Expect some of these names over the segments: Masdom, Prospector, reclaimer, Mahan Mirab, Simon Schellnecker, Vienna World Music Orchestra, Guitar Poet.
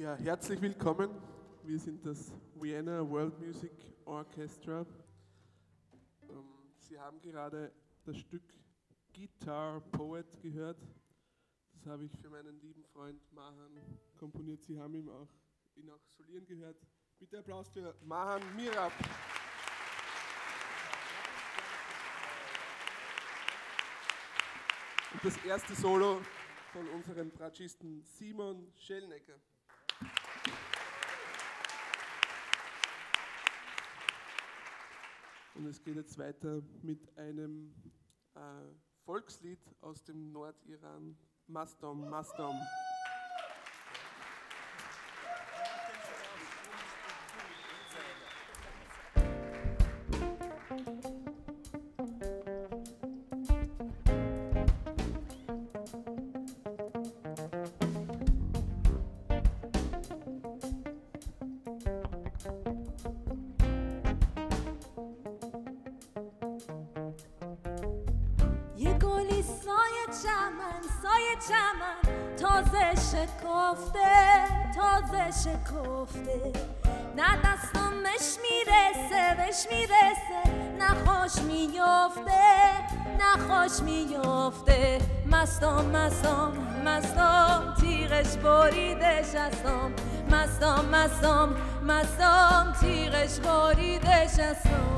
Ja, herzlich willkommen. Wir sind das Vienna World Music Orchestra. Sie haben gerade das Stück Guitar Poet gehört. Das habe ich für meinen lieben Freund Mahan komponiert. Sie haben ihn auch solieren gehört. Bitte Applaus für Mahan Mirab. Und das erste Solo von unserem Bratschisten Simon Schellnecker. Und es geht jetzt weiter mit einem Volkslied aus dem Nordiran, Masdom, Masdom. شکفته نه دستمش میرسه بهش میرسه نه خوش میافته نه خوش میافته مستم مستم مستم تیغش بریدش ازم مستم مستم مستم تیغش بریدش ازم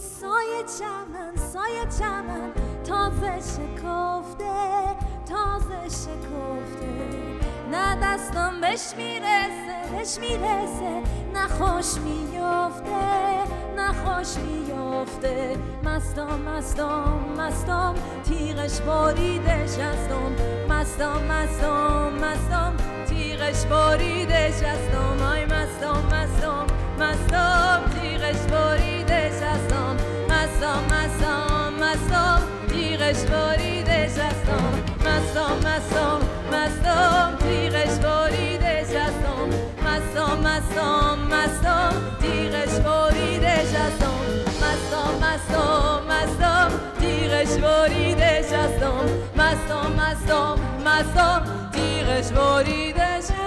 سایه چمن، سایه چمن تازه شکفته، تازه شکفته. نه دستم بهش میرسه، بهش میرسه، نه خوش میافته، نه خوش میافته. مستم مستم مستم تیغش باریده شستم، مستم مستم مستم تیغش باریده شستم. آی مستم مستم مستم تیغش باریده شستم، مستم مستم مستم تیغش باریده شستم، مستم مستم مستم تیغش باریده شستم، مستم مستم مستم تیغش باریده شستم، مستم مستم مستم تیغش باریده شستم، مستم مستم مستم تیغش باریده شستم.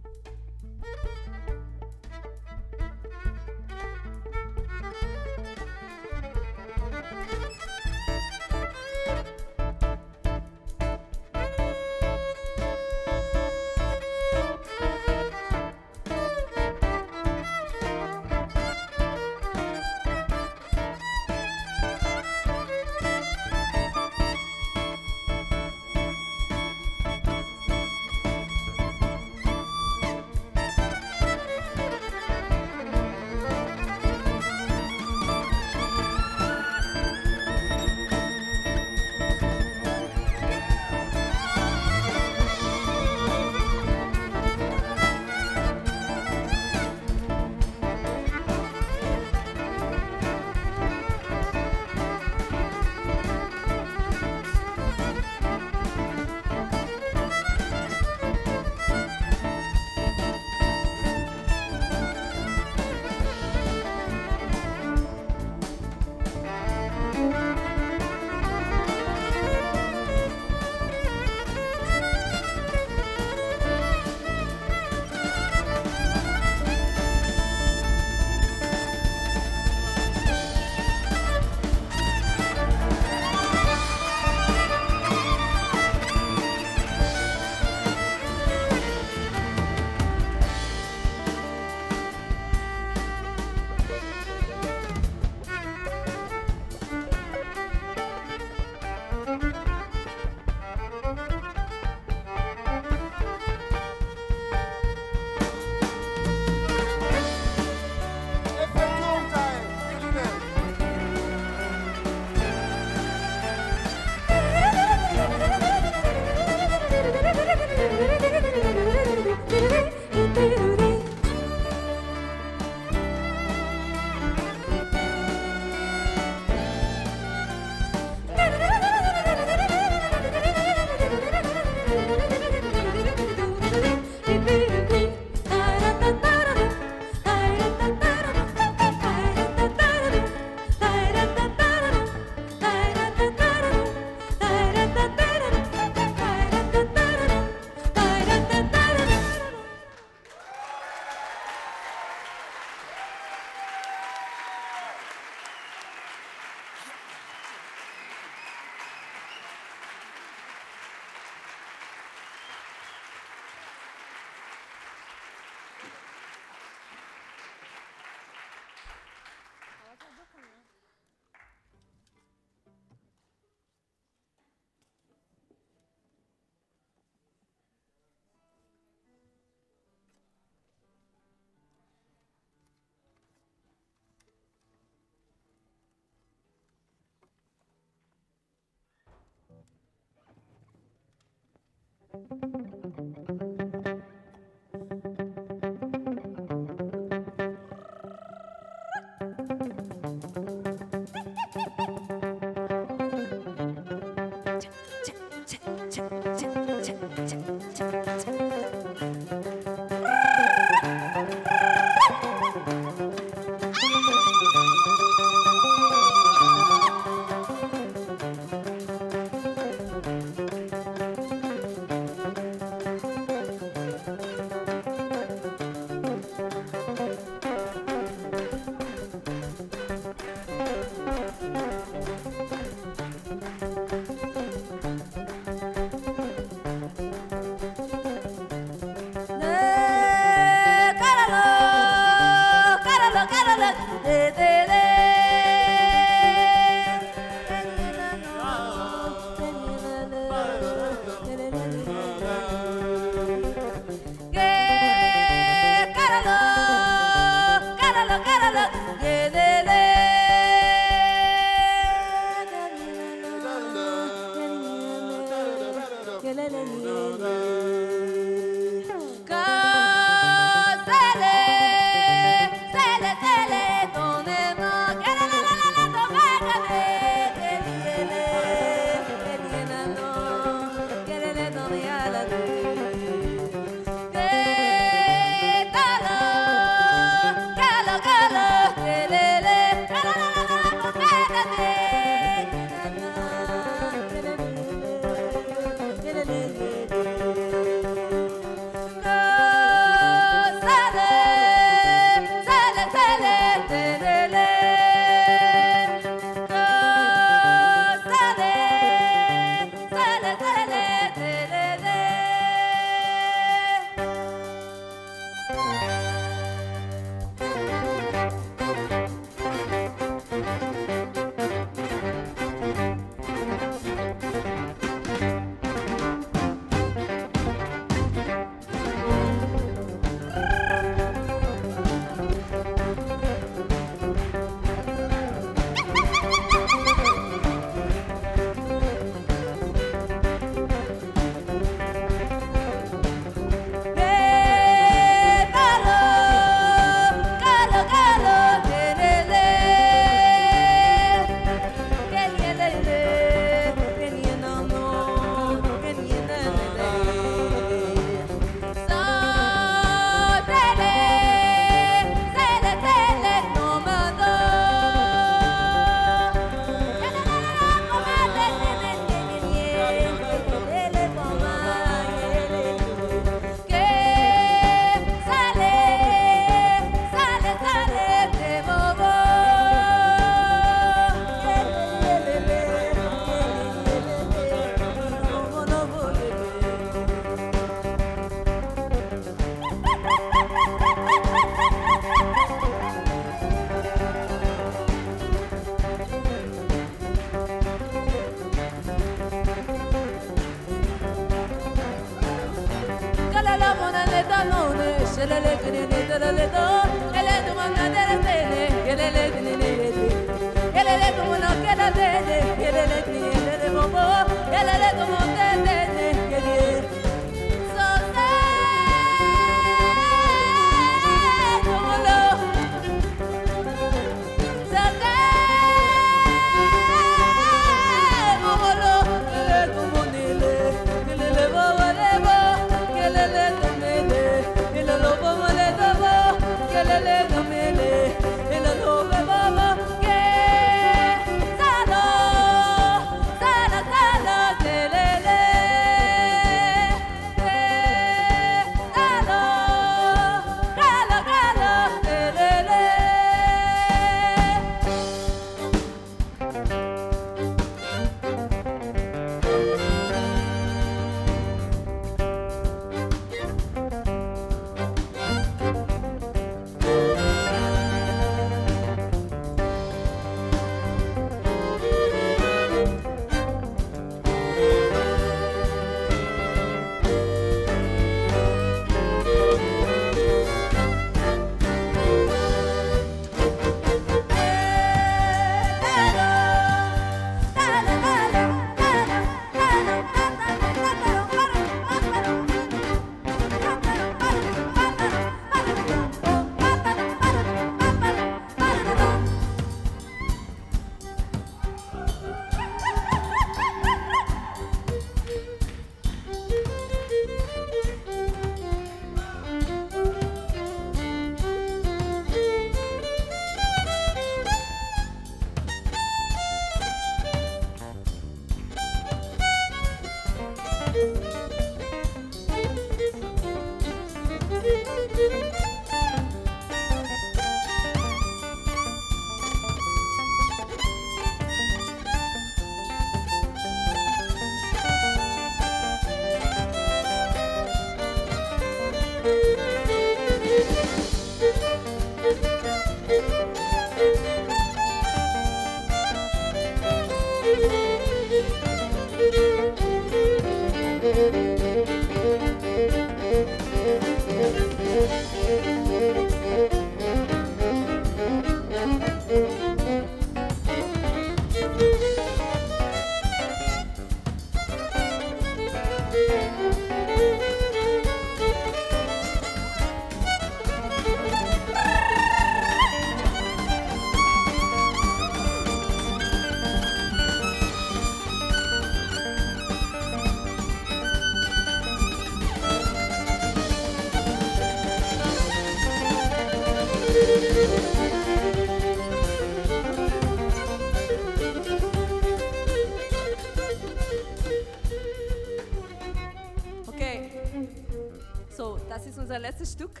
So, das ist unser letztes Stück.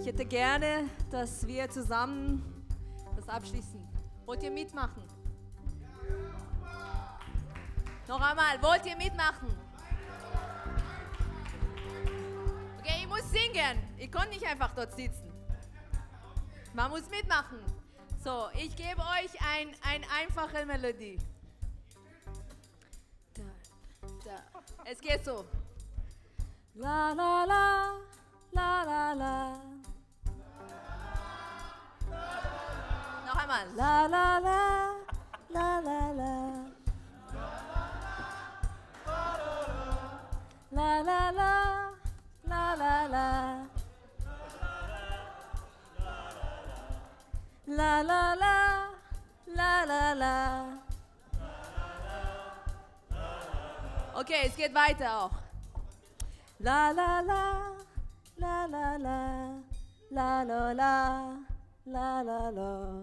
Ich hätte gerne, dass wir zusammen das abschließen. Wollt ihr mitmachen? Noch einmal, wollt ihr mitmachen? Okay, ich muss singen. Ich konnte nicht einfach dort sitzen. Man muss mitmachen. So, ich gebe euch eine einfache Melodie. Es geht so. La la la, la la la. Noch einmal. La la la, la la la. La la la, la la la. La la la, la la la. Okay, es geht weiter auch. La la la, la la la, la la la, la la la, la la la,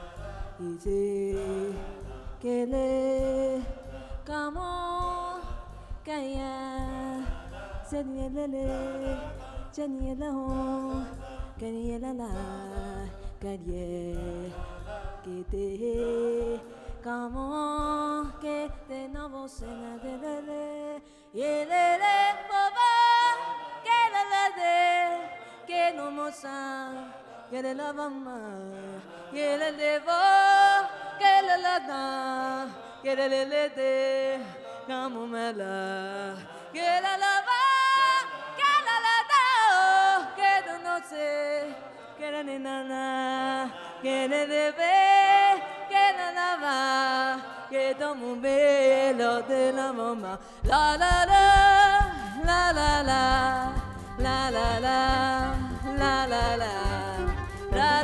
Ise, Gene, Kamon, Kaya, Zenielele, Zenielahon, Kanielala, Kanye, Kete. Comment que te no vos en de lele y lele boba que la lele que no mosa que le la mamá y lele bo que la lada que le lele como me la que la lava que la lada que no no sé que la nena que le debe que tomo un velo de la mamá. La la la, la la la, la la la, la la la, la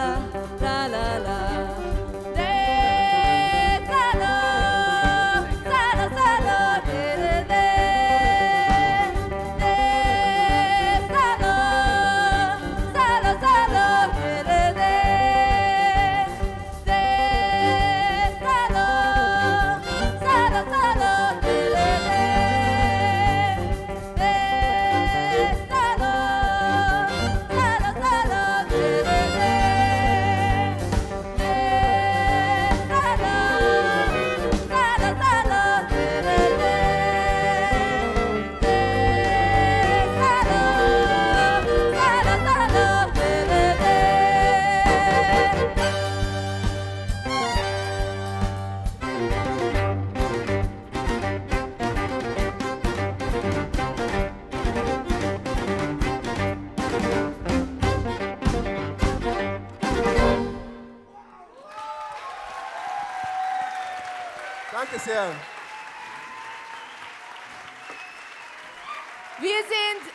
Wir sind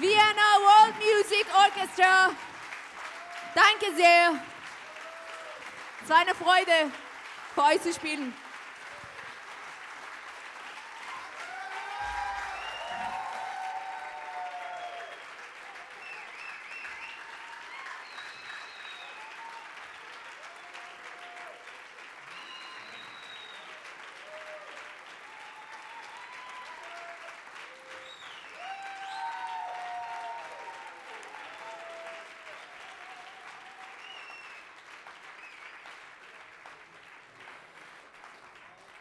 Vienna World Music Orchestra. Danke sehr. Es war eine Freude, für euch zu spielen.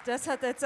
Das hat er